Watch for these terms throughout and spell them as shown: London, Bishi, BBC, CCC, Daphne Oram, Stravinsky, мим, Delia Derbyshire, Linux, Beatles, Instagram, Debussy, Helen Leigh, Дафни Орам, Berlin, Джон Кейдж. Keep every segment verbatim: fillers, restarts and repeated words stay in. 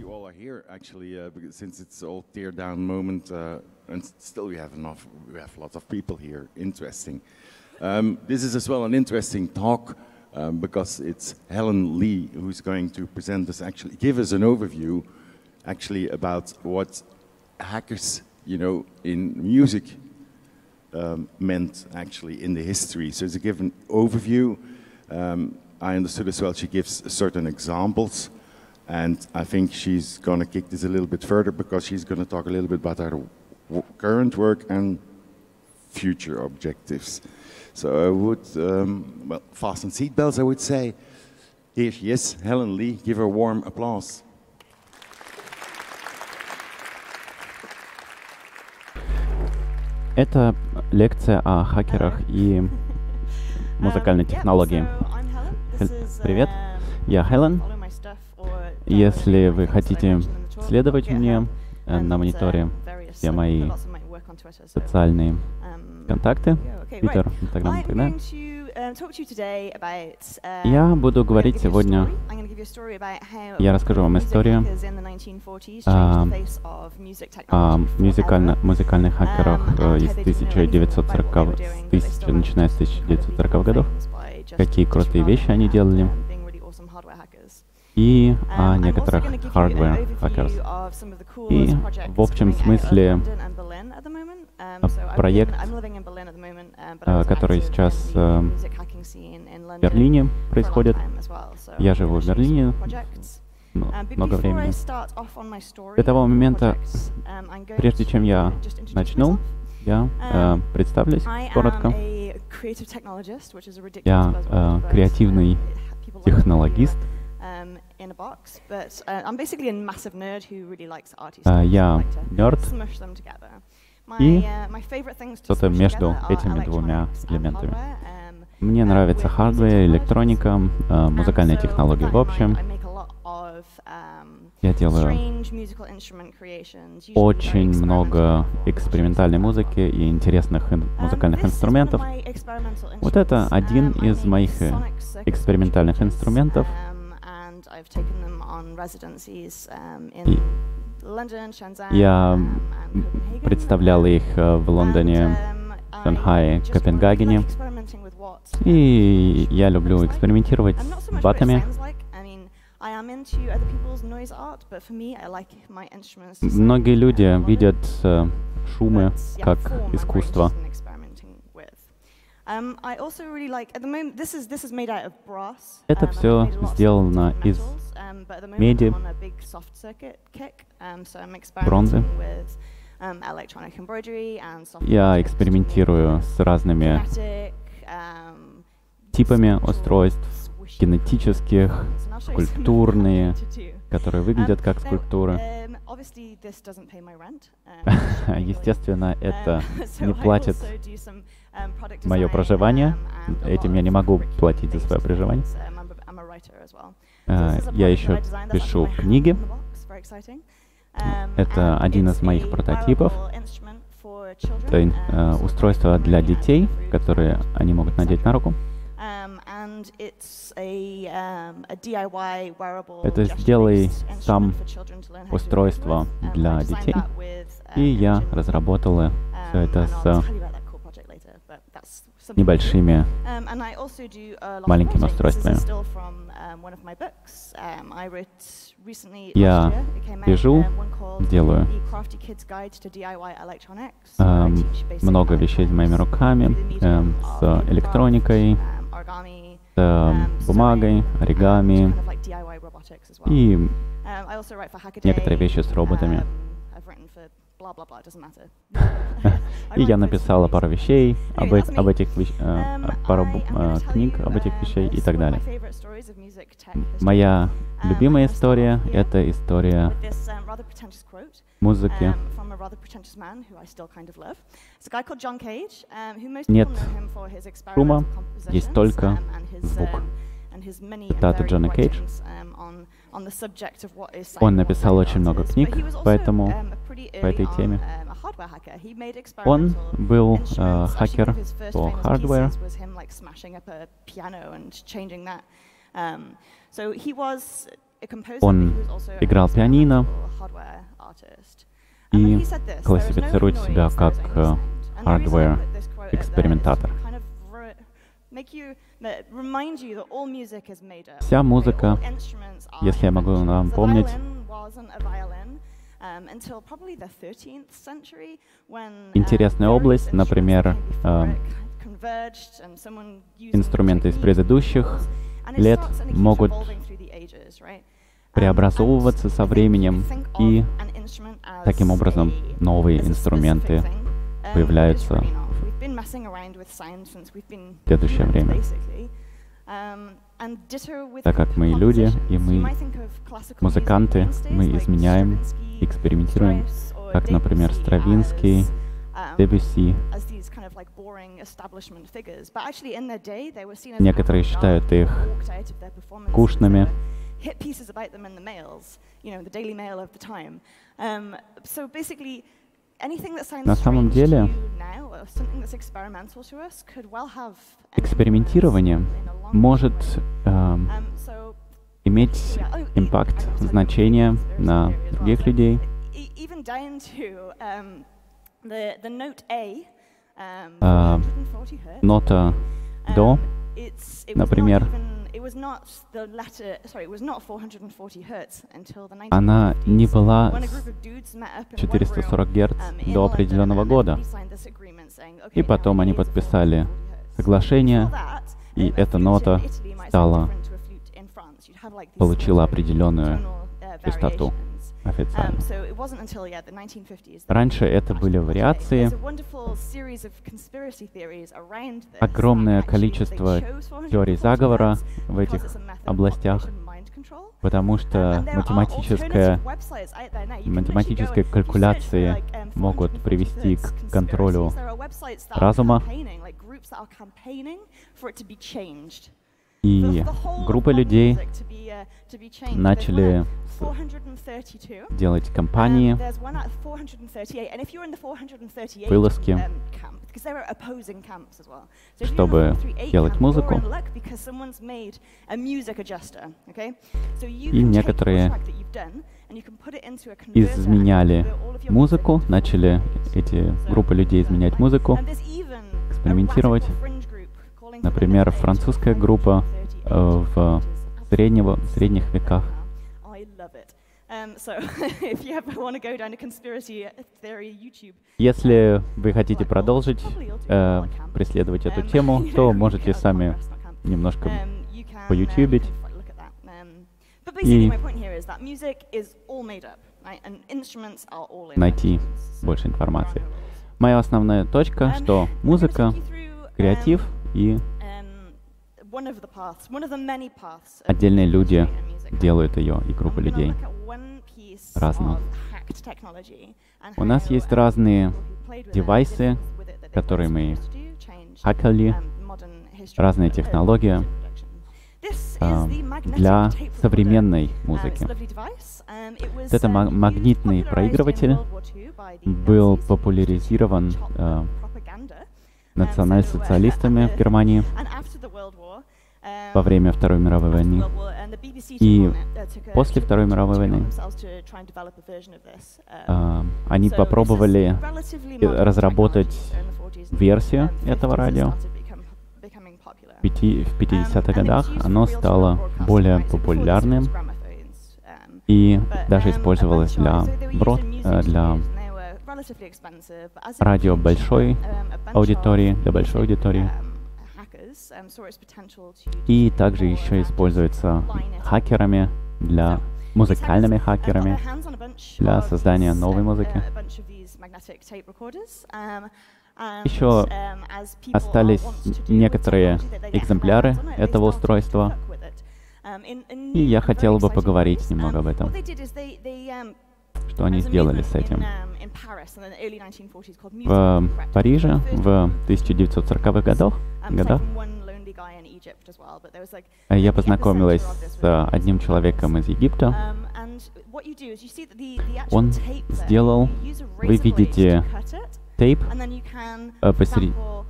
you all are here, actually, uh, because since it's all tear down moment, uh, and still we have enough, we have lots of people here. Interesting. Um, this is as well an interesting talk um, because it's Helen Leigh who's going to present us, actually give us an overview, actually about what hackers, you know, in music um, meant actually in the history. So to give an overview, um, I understood as well she gives certain examples. And I think she's going to kick this a little bit further because she's going to talk a little bit about her w current work and future objectives. So I would, um, well, fasten seatbelts, I would say. Here she is, Helen Leigh. Give her a warm applause. Это лекция о хакерах и музыкальной технологии. Привет, я Хелен. Если вы хотите следовать мне на мониторе, все мои социальные контакты, Twitter, Instagram, да? Я буду говорить сегодня, я расскажу вам историю о, о музыкально, музыкальных хакерах из тысяча девятьсот сороковых, начиная с тысяча девятьсот сороковых годов, какие крутые вещи они делали, и о некоторых hardware hackers. И в общем смысле проект, который сейчас в Берлине происходит. Я живу в Берлине много времени. До того момента, прежде чем я начну, я э, представлюсь коротко. Я э, креативный технологист. Я нерд, и что-то между этими двумя элементами. Мне нравится хардвер, электроника, музыкальные технологии в общем. Я делаю очень много экспериментальной музыки и интересных ин музыкальных инструментов. Вот это один из моих экспериментальных инструментов. Я представлял их в Лондоне, Шанхае, Копенгагене. И я люблю экспериментировать с батами. Многие люди видят шумы как искусство. Это все сделано из меди, бронзы. Я экспериментирую с разными типами устройств, кинетических, скульптурные, которые выглядят как скульптуры. Естественно, это не платит мое проживание. Этим я не могу платить за свое проживание. Я еще пишу книги. Это один из моих прототипов. Это устройство для детей, которые они могут надеть на руку. Это «Сделай сам» устройство для детей. И я разработала все это с небольшими маленькими устройствами. Я вяжу, делаю эм, много вещей с моими руками, эм, с электроникой, с бумагой, оригами и некоторые вещи с роботами. И я написала пару вещей, об, об этих вещ... пару э, книг об этих вещей и так далее. Моя любимая история — это история музыки. Нет шума, есть только звук. Цитата Джона Кейдж. Он написал очень много книг, поэтому по этой теме. Он был э, хакер по хардверу. Он играл пианино и классифицирует себя как hardware-экспериментатор. Вся музыка, если я могу вам помнить, интересная область, например, э, инструменты из предыдущих лет могут преобразовываться со временем, и таким образом новые инструменты появляются в следующее время. Так как мы люди, и мы музыканты, мы изменяем, экспериментируем, как, например, Стравинский, Дебюсси. Некоторые считают их скучными. На самом деле, экспериментирование может э, иметь импакт, значение на других людей. Э, нота до, например, она не была четыреста сорок герц до определенного года. И потом они подписали соглашение, и эта нота стала, получила определенную частоту официально. Раньше это были вариации. Огромное количество теорий заговора в этих областях, потому что математическая, математические калькуляции могут привести к контролю разума. И группа людей начали делать кампании, вылазки, чтобы делать музыку. И некоторые изменяли музыку, начали эти группы людей изменять музыку, экспериментировать. Например, французская группа э, в среднего, средних веках. Если вы хотите продолжить э, преследовать эту тему, то можете сами немножко поютюбить. И найти больше информации. Моя основная точка, что музыка, креатив и отдельные люди делают ее, и группы людей разного. У нас есть разные девайсы, которые мы хакали, разные технологии э, для современной музыки. Это магнитный проигрыватель был популяризирован э, национал-социалистами в Германии во время Второй мировой войны. И после Второй мировой войны э, они попробовали разработать версию этого радио. В пятидесятых годах оно стало более популярным и даже использовалось для, брод, э, для радио большой аудитории, для большой аудитории. И также еще используется хакерами, для музыкальными хакерами, для создания новой музыки. Еще остались некоторые экземпляры этого устройства, и я хотел бы поговорить немного об этом. Что они сделали с этим. В Париже в тысяча девятьсот сороковых годах, годах я познакомилась с одним человеком из Египта. Он сделал, вы видите тейп, посередине,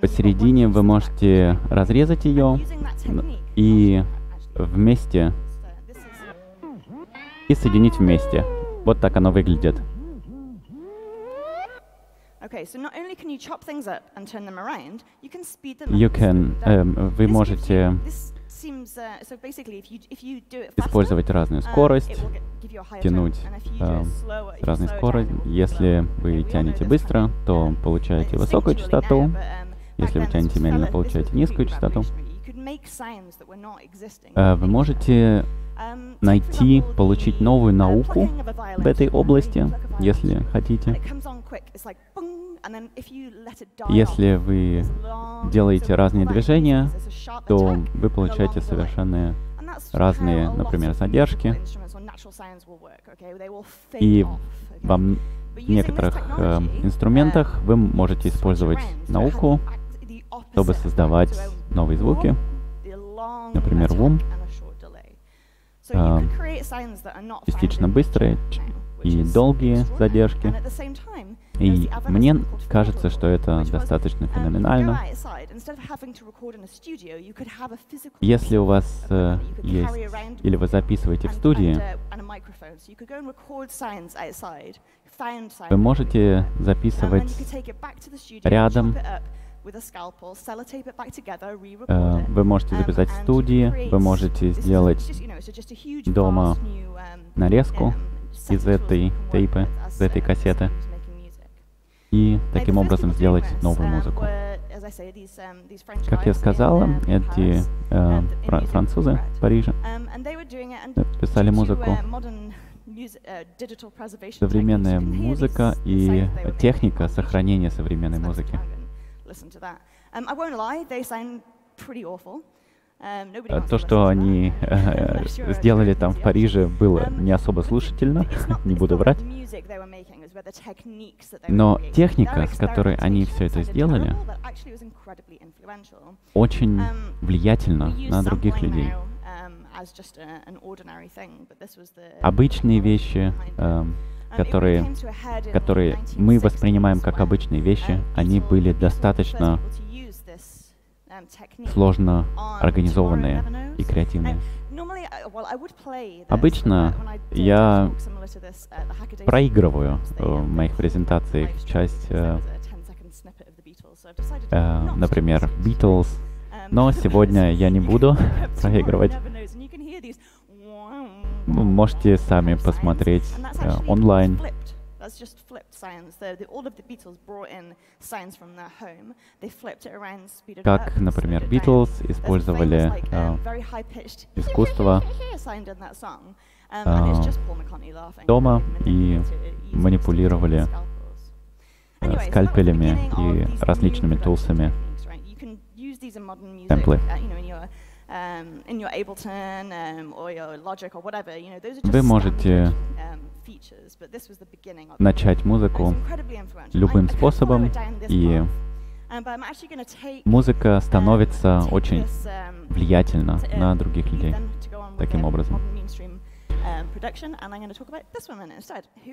посередине вы можете разрезать ее и вместе и соединить вместе. Вот так оно выглядит. You can, э, вы можете использовать разную скорость, тянуть э, разную скорость. Если вы тянете быстро, то получаете высокую частоту. Если вы тянете медленно, получаете низкую частоту. Э, вы можете найти, получить новую науку в этой области, если хотите. Если вы делаете разные движения, то вы получаете совершенно разные, например, задержки. И во некоторых э, инструментах вы можете использовать науку, чтобы создавать новые звуки, например, вум. Частично быстрые и долгие задержки. И мне кажется, что это достаточно феноменально. Если у вас э, есть, или вы записываете в студии, вы можете записывать рядом. Uh, вы можете записать в студии, вы можете сделать дома нарезку из этой тейпы, из этой кассеты, и таким образом сделать новую музыку. Как я сказала, эти uh, фра французы в Париже писали музыку. Современная музыка и техника сохранения современной музыки. То, что они э, сделали там в Париже, было не особо слушательно, не буду врать. Но техника, с которой они все это сделали, очень влиятельна на других людей. Обычные вещи, э, которые, которые мы воспринимаем как обычные вещи, они были достаточно сложно организованные и креативные. Обычно я проигрываю в моих презентациях часть, э, э, например, Beatles, но сегодня я не буду проигрывать. Вы можете сами посмотреть э, онлайн. Как, например, Beatles использовали э, искусство э, дома и манипулировали э, скальпелями и различными тулсами. Темплы. Вы можете начать музыку любым способом, и музыка становится очень влиятельна на других людей таким образом.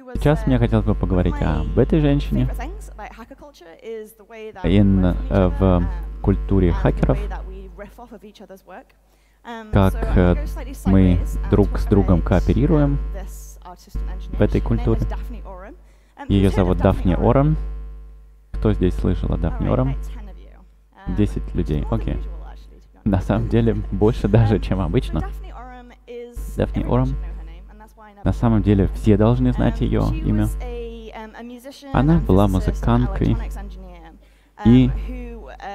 Сейчас мне хотелось бы поговорить об этой женщине и в культуре хакеров, как мы друг с другом кооперируем в этой культуре. Ее зовут Дафни Орам. Кто здесь слышал о Дафни Орам? десять людей, окей. На самом деле, больше даже, чем обычно. Дафни Орам. На самом деле, все должны знать ее имя. Она была музыканткой и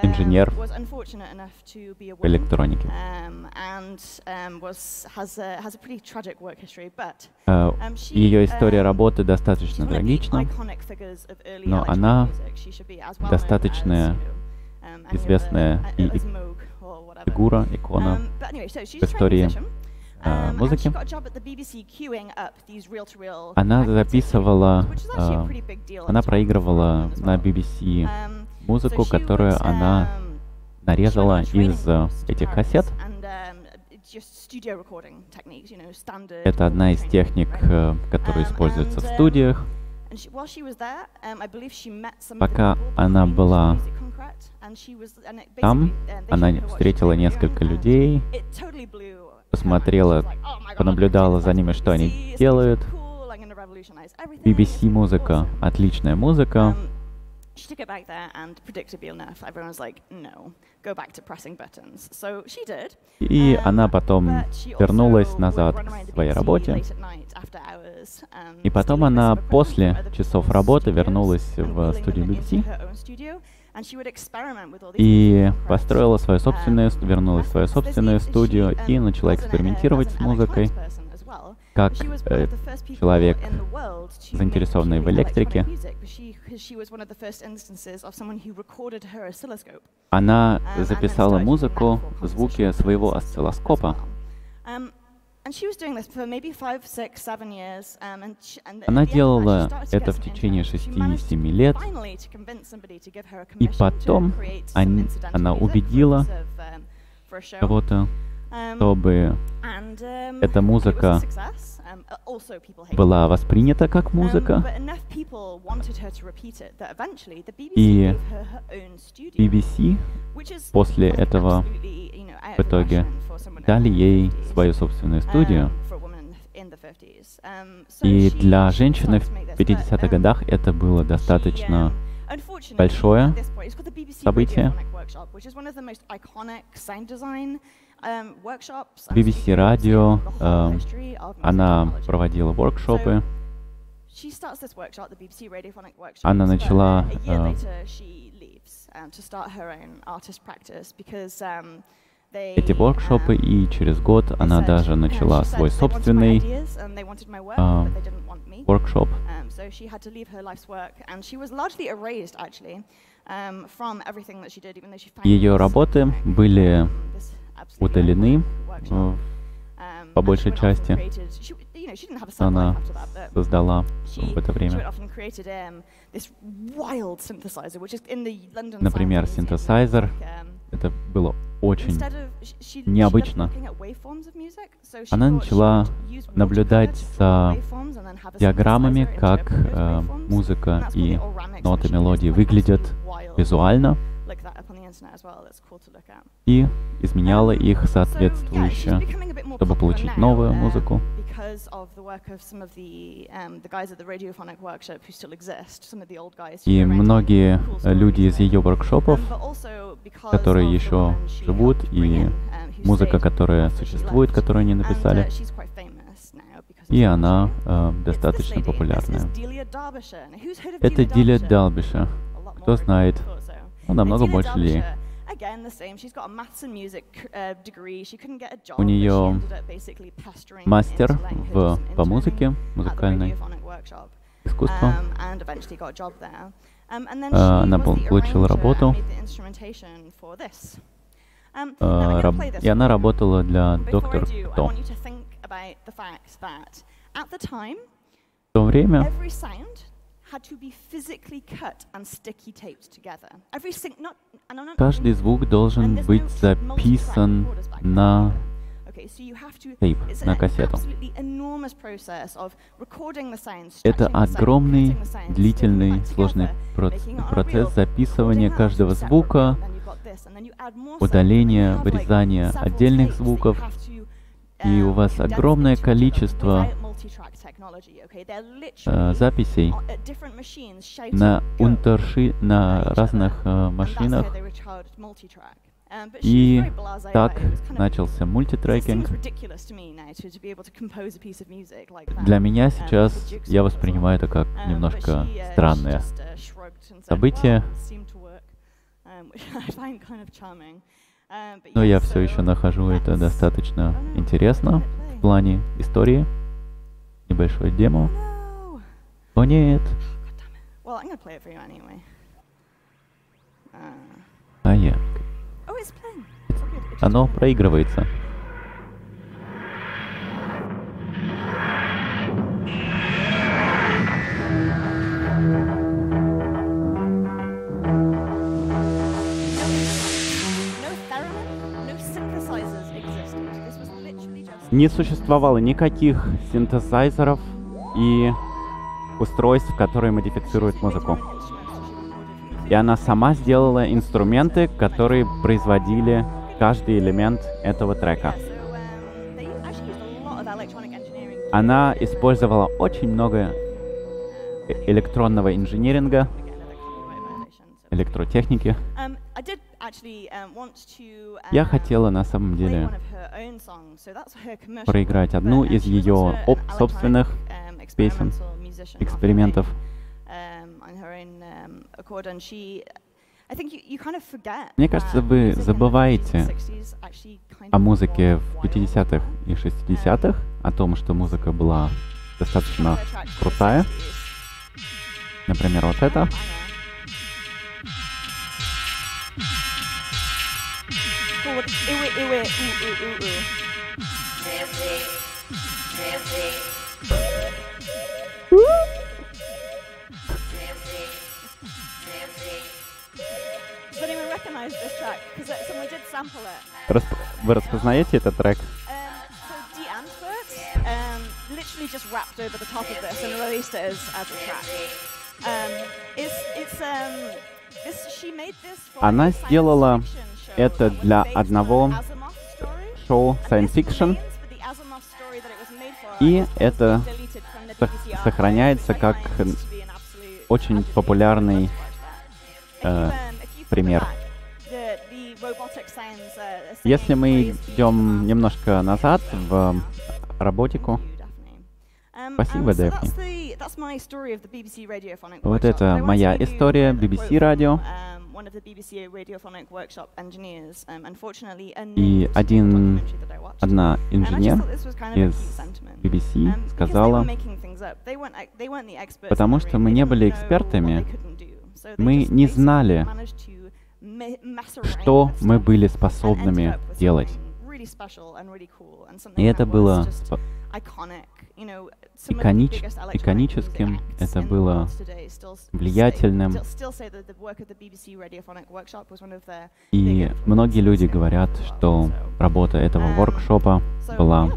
инженер в электронике. Ее история работы достаточно трагична, но она достаточно известная и фигура, икона в истории музыки. Она записывала, она проигрывала на би би си музыку, которую она нарезала из этих кассет. Это одна из техник, которые используются в студиях. Пока она была там, она встретила несколько людей, посмотрела, понаблюдала за ними, что они делают. би би си музыка, отличная музыка. She took it back there, and predictably enough, everyone was like, "No, go back to pressing buttons." So she did. И она потом вернулась назад к своей работе. И потом она после часов работы вернулась в студию би би си и построила свою собственную, вернулась в свою собственную студию и начала экспериментировать с музыкой. Как э, человек, заинтересованный в электрике, она записала музыку, звуки своего осциллоскопа. Она делала это в течение шести-семи лет, и потом они, она убедила кого-то, чтобы эта музыка была воспринята как музыка, и би би си после этого в итоге дали ей свою собственную студию. И для женщины в пятидесятых годах это было достаточно большое событие. би би си радио, э, она проводила воркшопы. Она начала э, эти воркшопы, и через год она даже начала свой собственный э, воркшоп. Ее работы были удалены по большей части, что она создала в это время. Например, синтезайзер. Это было очень необычно. Она начала наблюдать за диаграммами, как э, музыка и ноты мелодии выглядят визуально, и изменяла их соответствующе, чтобы получить новую музыку. И многие люди из ее воркшопов, которые еще живут, и музыка, которая существует, которую они написали, и она э, достаточно популярная. Это Делия Дербишир. Кто знает? Ну, намного больше Ли. У нее мастер в, по музыке, музыкальной искусство. Она получила работу, и она работала для «Доктора Кто». В то время каждый звук должен быть записан на тейп, на кассету. Это огромный, длительный, сложный процесс записывания каждого звука, удаления, вырезания отдельных звуков, и у вас огромное количество э, записей на, унтерши, на разных э, машинах. И так начался мультитрекинг. Для меня сейчас я воспринимаю это как немножко странное событие, но я все еще нахожу это достаточно интересно в плане истории. Небольшое демо. О нет! А я... Оно проигрывается. Не существовало никаких синтезайзеров и устройств, которые модифицируют музыку. И она сама сделала инструменты, которые производили каждый элемент этого трека. Она использовала очень много электронного инжиниринга, электротехники. Я хотела на самом деле проиграть одну из ее собственных песен, экспериментов. Мне кажется, вы забываете о музыке в пятидесятых и шестидесятых, о том, что музыка была достаточно крутая. Например, вот это. Расп... Вы распознаете этот трек? Она сделала это для одного шоу Science Fiction, и это сохраняется как очень популярный э, пример. Если мы идем немножко назад в роботику. Спасибо, Дэфни. Вот это моя история би би си радио. И один, одна инженер из би би си сказала, потому что мы не были экспертами, мы не знали, что мы были способными делать. И это было иконич... иконическим, это было влиятельным. И многие люди говорят, что работа этого воркшопа была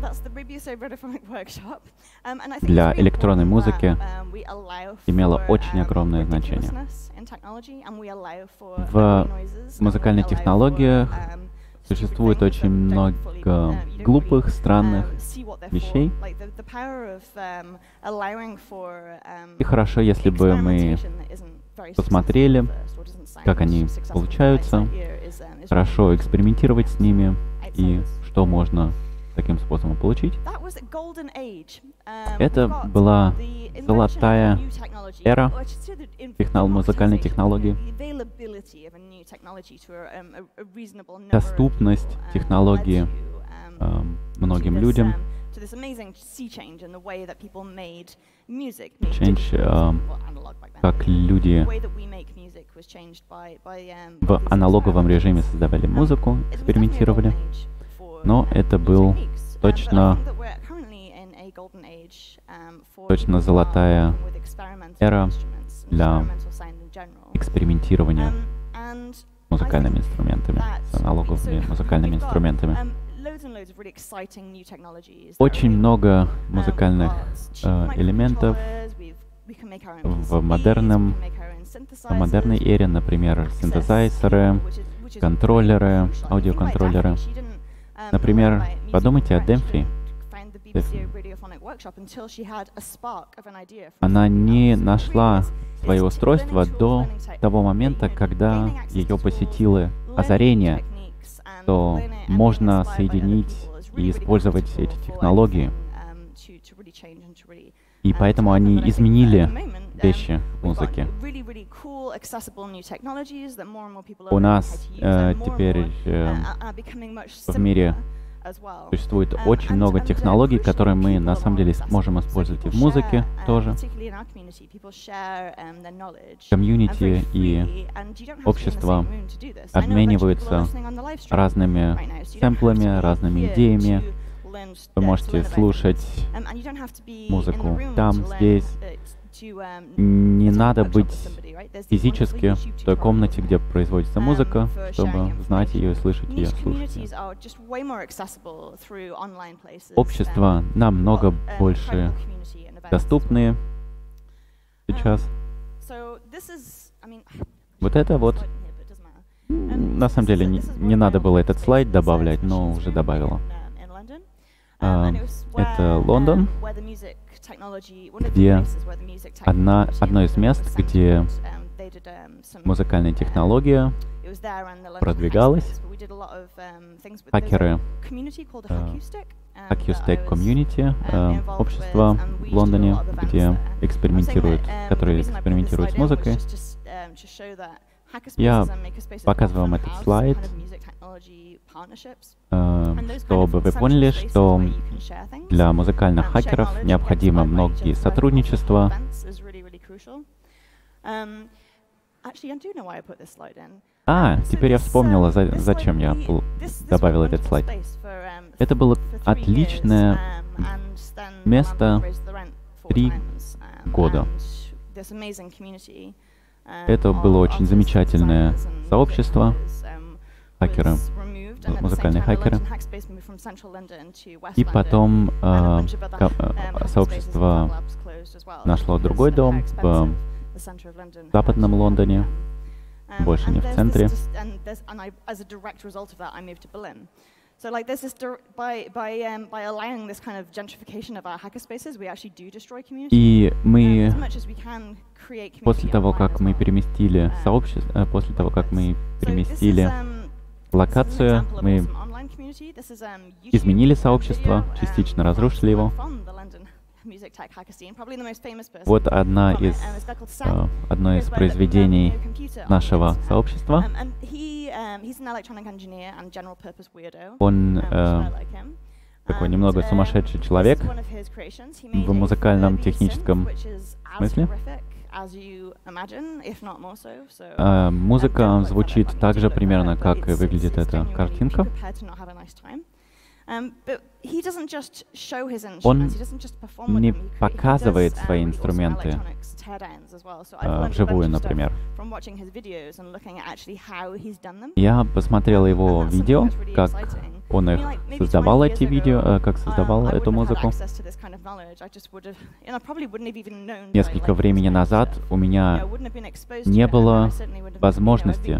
для электронной музыки, имела очень огромное значение. В музыкальных технологиях существует очень много глупых, странных вещей. И хорошо, если бы мы посмотрели, как они получаются, хорошо экспериментировать с ними и что можно таким способом получить. Это была золотая эра технол- музыкальной технологии. Доступность технологии э, многим людям. Change, э, как люди в аналоговом режиме создавали музыку, экспериментировали. Но это был точно, точно золотая эра для экспериментирования с музыкальными инструментами, с аналоговыми музыкальными инструментами. Очень много музыкальных э, элементов в модерном, в модерной эре, например, синтезайзеры, контроллеры, аудиоконтроллеры. Например, подумайте о Демпфи. Она не нашла свое устройство до того момента, когда ее посетило озарение, что можно соединить и использовать эти технологии. И поэтому они изменили вещи в музыке. У нас э, теперь э, в мире существует очень много технологий, которые мы на самом деле можем использовать и в музыке тоже. Комьюнити и общество обмениваются разными сэмплами, разными идеями. Вы можете слушать музыку там, здесь. Не надо быть физически в той комнате, где производится музыка, чтобы знать ее и слышать ее, слушать ее. Общества намного больше доступны сейчас. Вот это вот, на самом деле, не, не надо было этот слайд добавлять, но уже добавила. Это Лондон, где одна, одно из мест, где музыкальная технология продвигалась. Хакеры, Acoustic Community, общество в Лондоне, где экспериментируют, которые экспериментируют с музыкой. Я показываю вам этот слайд, чтобы вы поняли, что для музыкальных хакеров необходимо многие сотрудничества. А, теперь я вспомнила, за, зачем я добавил этот слайд. Это было отличное место три года. Это было очень замечательное сообщество, хакеры, музыкальные хакеры. И потом э, сообщество нашло другой дом в западном Лондоне, больше не в центре. So like this is by by um, by allowing this kind of gentrification of our hacker spaces, we actually do destroy community. И мы после того, как мы переместили сообщество, после того, как мы переместили локацию, мы изменили сообщество, частично разрушили его. Вот одна из, uh, одно из произведений нашего сообщества. Он uh, такой немного сумасшедший человек в музыкальном техническом смысле. Uh, музыка звучит так же примерно, как выглядит эта картинка. Он не показывает свои инструменты э, вживую, например. Я посмотрела его видео, как он их создавал, эти видео, как создавал эту музыку. Несколько времени назад у меня не было возможности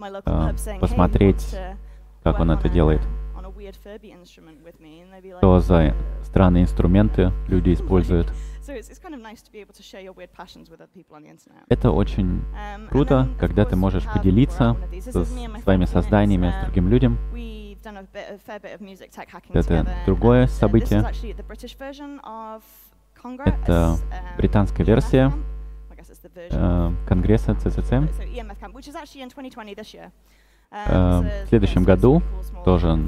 э, посмотреть, как он это делает. Что за странные инструменты люди используют. Это очень круто, когда ты можешь поделиться со своими созданиями с другим людям. Это другое событие. Это британская версия э, Конгресса си си си. Э, в следующем году тоже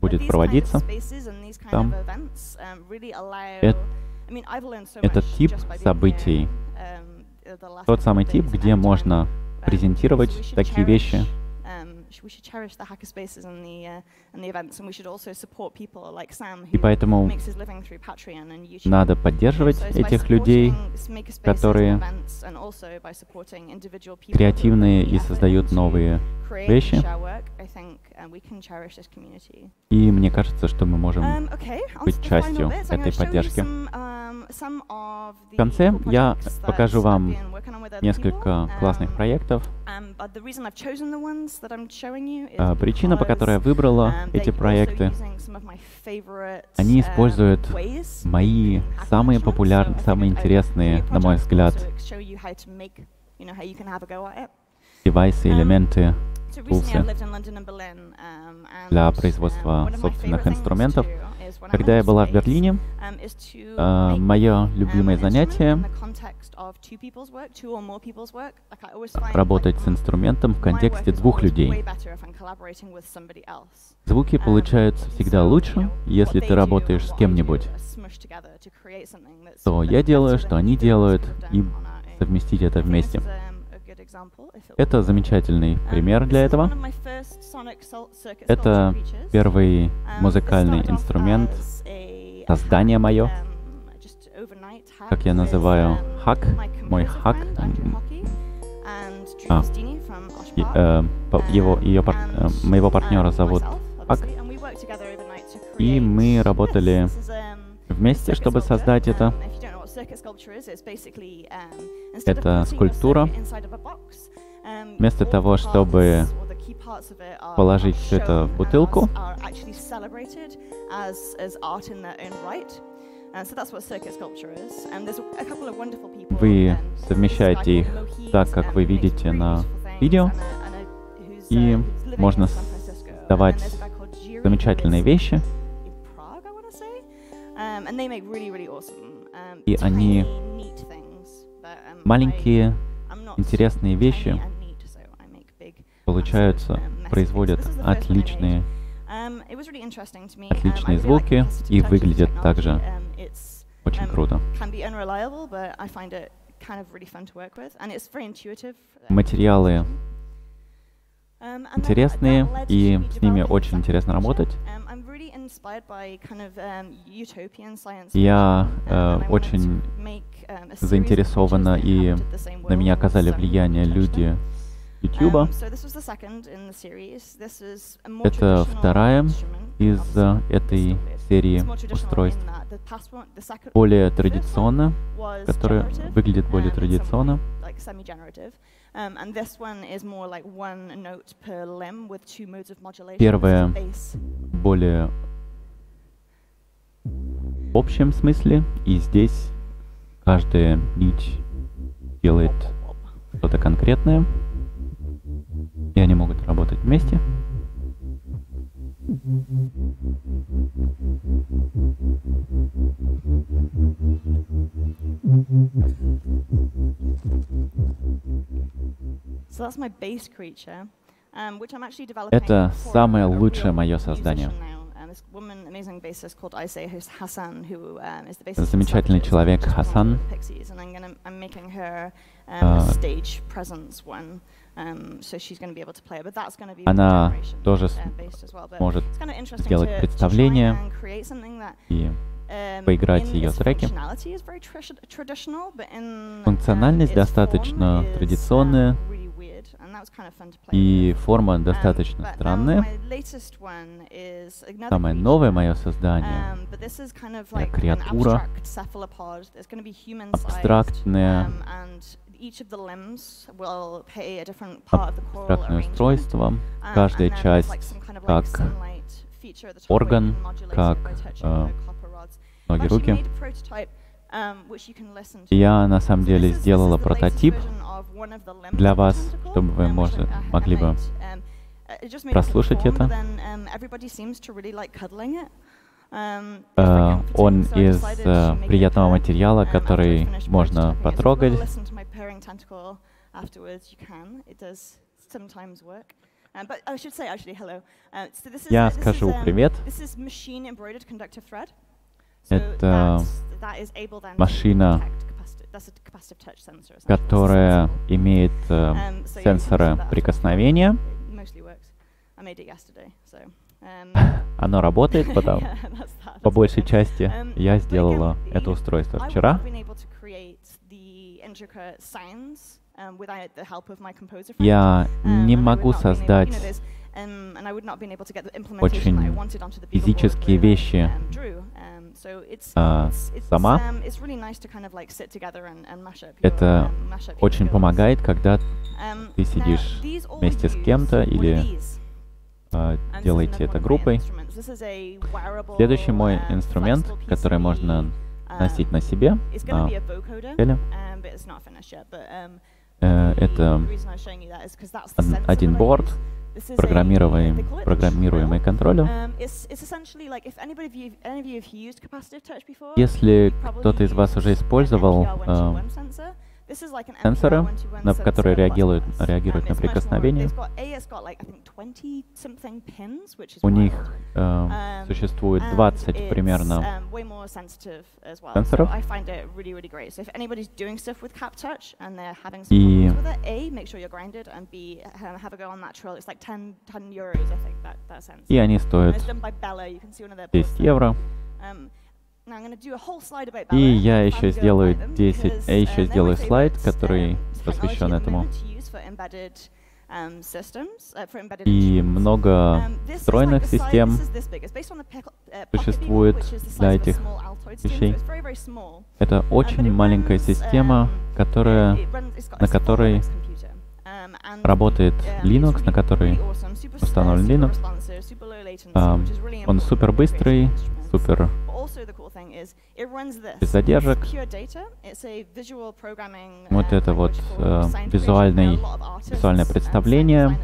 будет проводиться там. Э, этот тип событий, тот самый тип, где можно презентировать такие вещи. И поэтому надо поддерживать этих людей, которые креативные и создают новые вещи. И мне кажется, что мы можем быть частью этой поддержки. В конце я покажу вам несколько классных проектов. Причина, по которой я выбрала эти проекты, они используют мои самые популярные, самые интересные, на мой взгляд, девайсы, элементы, тулсы для производства собственных инструментов. Когда я была в Берлине, э, мое любимое занятие — работать с инструментом в контексте двух людей. Звуки получаются всегда лучше, если ты работаешь с кем-нибудь. Что я делаю, что они делают, и совместить это вместе. Это замечательный пример для этого. Это первый музыкальный инструмент, создание мое, как я называю, хак, мой хак. А, и, э, его, ее, э, моего партнера зовут Хак, и мы работали вместе, чтобы создать это. Это скульптура. Вместо того, чтобы положить все это в бутылку. Вы совмещаете их так, как вы видите на видео, и можно создавать замечательные вещи, и они маленькие интересные вещи получаются, производят отличные, отличные звуки и выглядят также очень круто. Материалы интересные, и с ними очень интересно работать. Я э, очень заинтересована, и на меня оказали влияние люди ютуб. Это вторая из этой серии устройств, более традиционно, которая выглядит более традиционно. Первая более в общем смысле, и здесь каждая нить делает что-то конкретное, и они могут работать вместе. Это самое лучшее мое создание. Замечательный человек Хасан. Она тоже может сделать представление и поиграть ее треки. Функциональность достаточно традиционная, и форма достаточно странная. Самое новое мое создание — это креатура, абстрактное, абстрактное устройство. Каждая часть как орган, как э, ноги, руки. Я на самом деле сделала прототип для вас, чтобы вы можно, могли бы прослушать это. Uh, он из uh, приятного материала, который можно потрогать. Я скажу привет. Это машина, которая имеет uh, сенсоры прикосновения. Оно работает, потому по большей части я сделала это устройство вчера. Я не могу создать очень физические вещи а, сама. Это очень помогает, когда ты сидишь вместе с кем-то или делайте это группой. Следующий мой инструмент, который можно носить на себе, на теле, это один борт, программируемый, программируемый контроллер. Если кто-то из вас уже использовал э, сенсоры, на которые реагируют, реагируют на прикосновение. У них э, существует двадцать примерно сенсоров. И И они стоят десять евро. И я еще сделаю десять, я еще сделаю слайд, который посвящен этому. И много встроенных систем существует для этих вещей. Это очень маленькая система, которая, на которой работает Linux, на который установлен Linux. Um, он супер быстрый, супер без задержек. Вот это вот э, визуальный, визуальное представление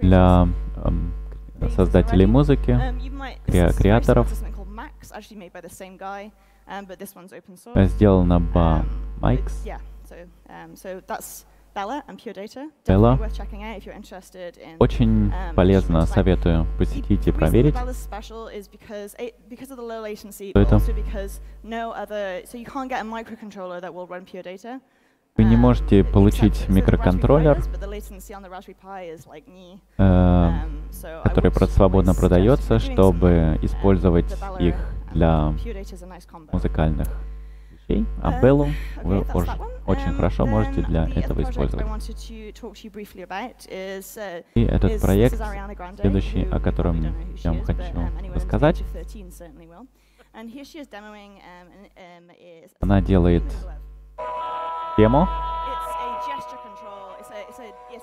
для э, создателей музыки, кре креаторов. Сделано по Макс Bella. Очень полезно, советую посетить и проверить. Это. Вы не можете получить микроконтроллер, э, который свободно продается, чтобы использовать их для музыкальных. А Беллу вы очень хорошо можете для этого использовать. И этот проект, следующий, о котором я вам хочу рассказать, она делает демо.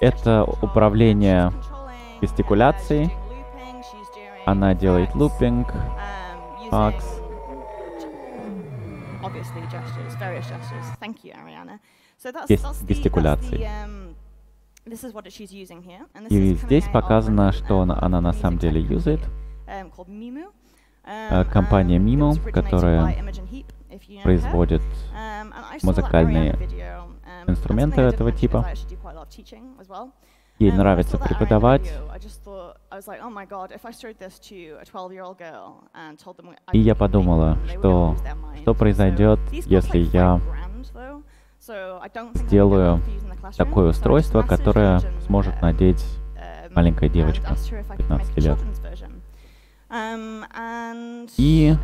Это управление гестикуляцией. Она делает лупинг, факс. Гестикуляции. И здесь показано, что она, она на самом деле юзает. Компания миму, которая производит музыкальные инструменты этого типа. Ей нравится преподавать. И я подумала, что, что произойдет, если я сделаю такое устройство, которое сможет надеть маленькая девочка пятнадцати лет. И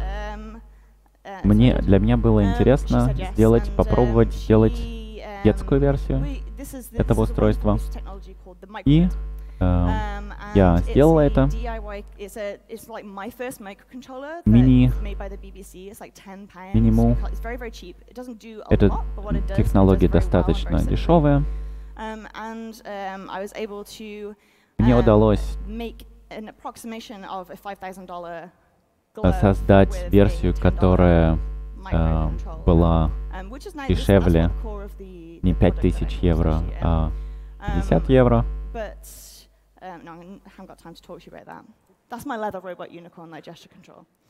мне, для меня было интересно сделать, попробовать сделать детскую версию этого устройства. И э, я сделала это. Мини, минимум. Эта технология достаточно дешевая. Мне удалось создать версию, которая э, была дешевле не пять тысяч евро, а пятьдесят евро.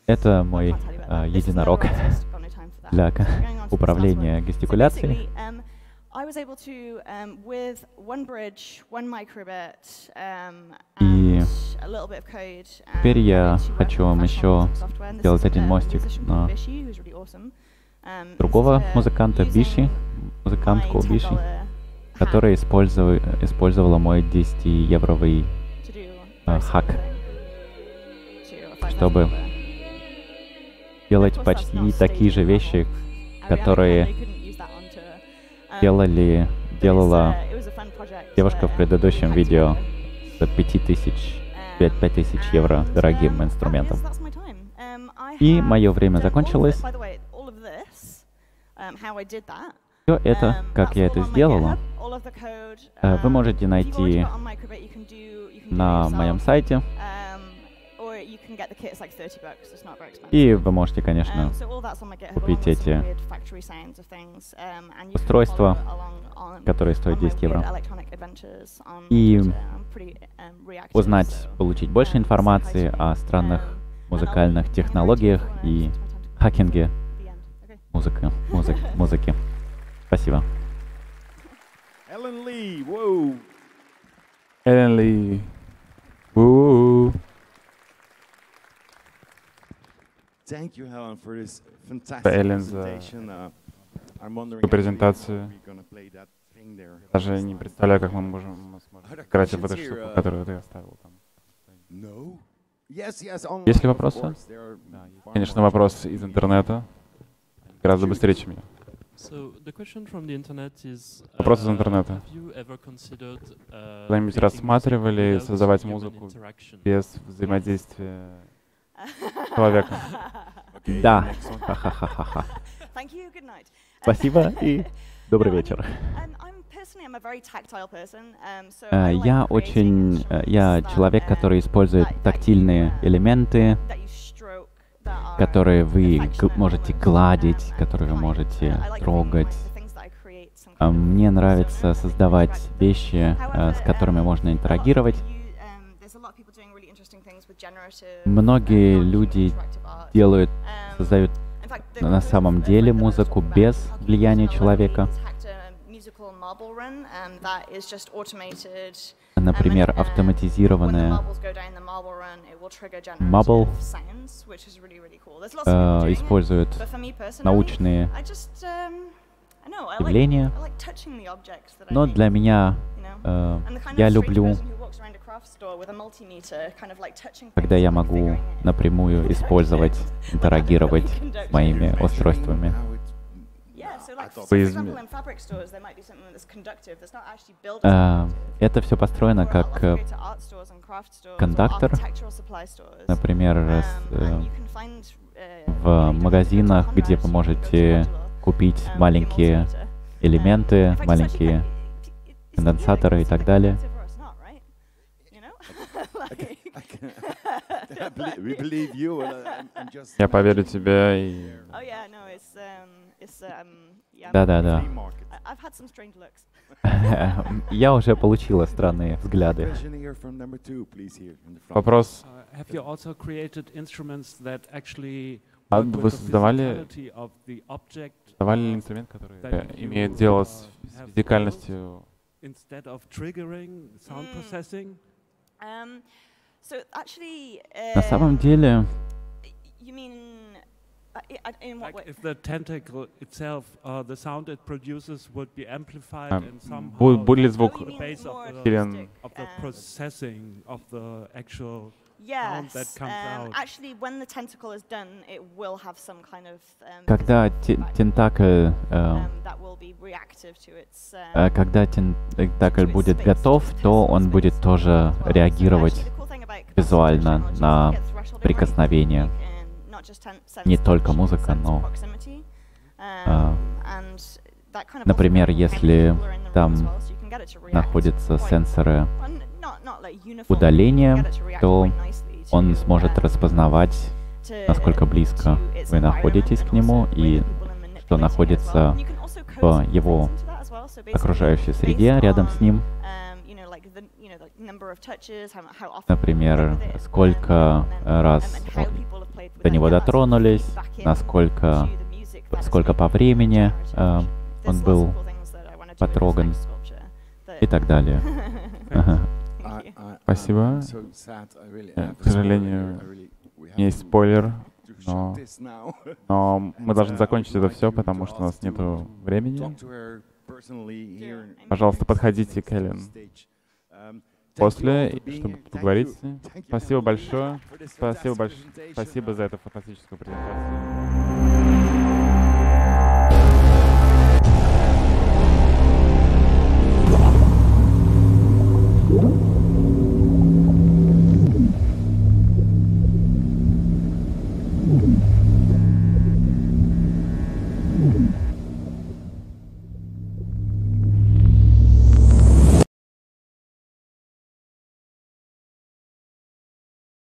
Это мой uh, единорог для управления гестикуляцией. И теперь я хочу вам еще сделать один мостик на другого музыканта, Bishi, музыкантку Bishi, которая использовала мой десятиевровый э, хак, чтобы делать почти такие же вещи, которые делали, делала девушка в предыдущем видео за пять тысяч евро дорогим инструментом. И мое время закончилось. Все это, как я это сделала, вы можете найти на моем сайте. И вы можете, конечно, купить эти устройства, которые стоят десять евро, и узнать, получить больше информации о странных музыкальных технологиях и хакинге музыка, музык, музыки. Спасибо. Helen Leigh, whoa. Helen Leigh, whoa. Thank you, Helen, for this fantastic presentation. I'm wondering if we're gonna play that thing there. Даже не представляю, как мы можем играть в эту штуку, которую ты оставил там. No. Yes, yes. Есть ли вопросы? Конечно, вопрос из интернета. Гораздо быстрее, чем я. Вопрос из интернета. Когда-нибудь рассматривали создавать музыку без взаимодействия с человеком? Да. Спасибо и добрый вечер. Я очень, я человек, который использует тактильные элементы, которые вы можете гладить, которые вы можете трогать. Мне нравится создавать вещи, с которыми можно интерагировать. Многие люди делают, создают на самом деле музыку без влияния человека. Например, автоматизированная Marble э, использует научные явления, но для меня э, я люблю, когда я могу напрямую использовать, интерагировать с моими устройствами. Это все построено как кондуктор, например, в магазинах, где вы можете купить маленькие элементы, маленькие конденсаторы и так далее. Я поверю тебе и... Да-да-да. Я уже получила странные взгляды. Вопрос. А вы создавали, создавали инструмент, который имеет дело с физикальностью? На самом деле... Будет ли звук усилен? Когда тентакль, когда тентакль будет готов, то он будет тоже реагировать визуально на прикосновение. Не только музыка, но, э, например, если там находятся сенсоры удаления, то он сможет распознавать, насколько близко вы находитесь к нему и что находится в его окружающей среде рядом с ним. Например, сколько раз до него дотронулись, насколько, сколько по времени э, он был потроган и так далее. Спасибо. К сожалению, есть спойлер, но, но мы должны закончить это все, потому что у нас нет времени. Пожалуйста, подходите, Хелен. После, чтобы поговорить. Спасибо большое. Спасибо большое. Спасибо за эту фантастическую презентацию.